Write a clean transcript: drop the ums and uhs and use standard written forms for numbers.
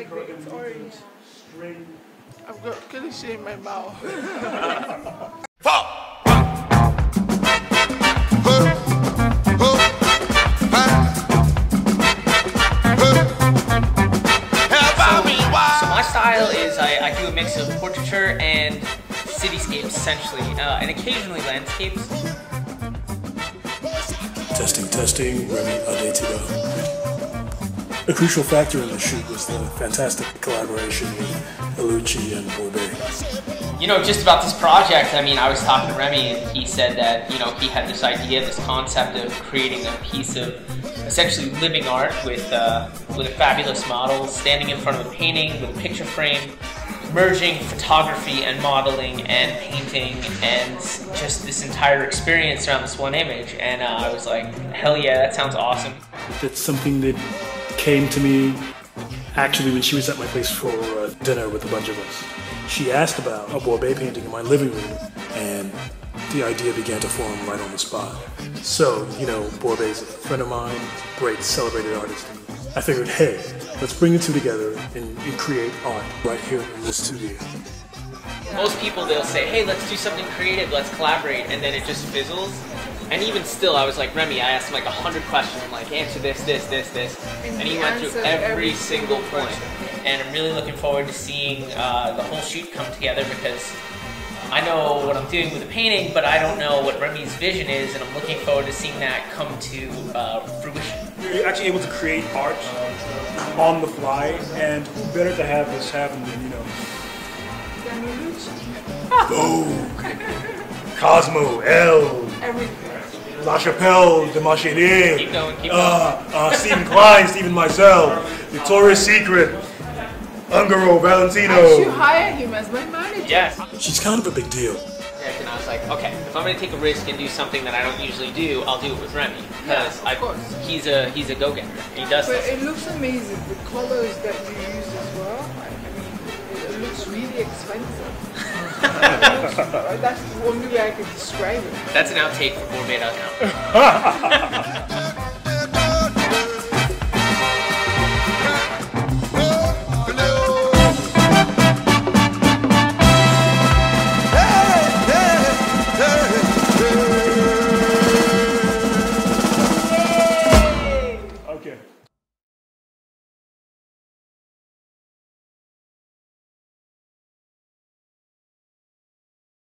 like that it's orange. I've got killing shit in my mouth. So my style is I do a mix of portraiture and cityscapes, essentially, and occasionally landscapes. Testing, testing, Remi Adetiba. A crucial factor in the shoot was the fantastic collaboration with Oluchi and Borbay. You know, just about this project, I mean, I was talking to Remi and he said that, you know, he had this idea, this concept of creating a piece of essentially living art with a fabulous model, standing in front of a painting with a picture frame, merging photography and modeling and painting and just this entire experience around this one image. And I was like, hell yeah, that sounds awesome. That's something that came to me actually when she was at my place for dinner with a bunch of us. She asked about a Borbay painting in my living room, and the idea began to form right on the spot. So, you know, Borbay's a friend of mine, great celebrated artist. I figured, hey, let's bring the two together and create art right here in this studio. Most people, they'll say, hey, let's do something creative, let's collaborate, and then it just fizzles. And even still, I was like, Remi, I asked him like 100 questions. I'm like, answer this, this, this, this. And he went through every single point. And I'm really looking forward to seeing the whole shoot come together, because I know what I'm doing with the painting, but I don't know what Remi's vision is, and I'm looking forward to seeing that come to fruition. You're actually able to create art on the fly, and who better to have this happen than, you know, Vogue, Cosmo, Elle, La Chapelle, De Macherie, Stephen Klein, Stephen Meisel, Victoria's Secret, Ungaro, Valentino. I should hire him as my manager. Yes. She's kind of a big deal. And I was like, okay, if I'm going to take a risk and do something that I don't usually do, I'll do it with Remi. Because yeah, he's a go-getter. He does this. But it looks amazing. The colors that you use as well, I mean, it looks really expensive. That's the only way I can describe it. That's an outtake for Borbay.com.